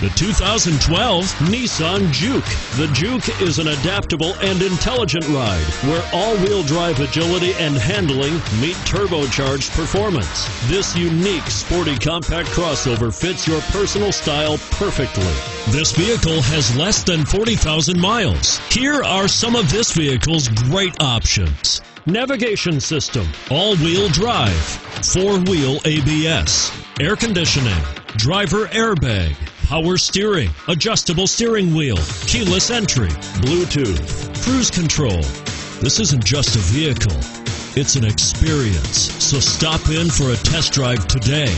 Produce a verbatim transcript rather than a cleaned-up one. The two thousand twelve Nissan Juke. The Juke is an adaptable and intelligent ride where all-wheel drive agility and handling meet turbocharged performance. This unique sporty compact crossover fits your personal style perfectly. This vehicle has less than forty thousand miles. Here are some of this vehicle's great options: navigation system, all-wheel drive, four-wheel A B S, air conditioning, driver airbag, power steering, adjustable steering wheel, keyless entry, Bluetooth, cruise control. This isn't just a vehicle, it's an experience. So stop in for a test drive today.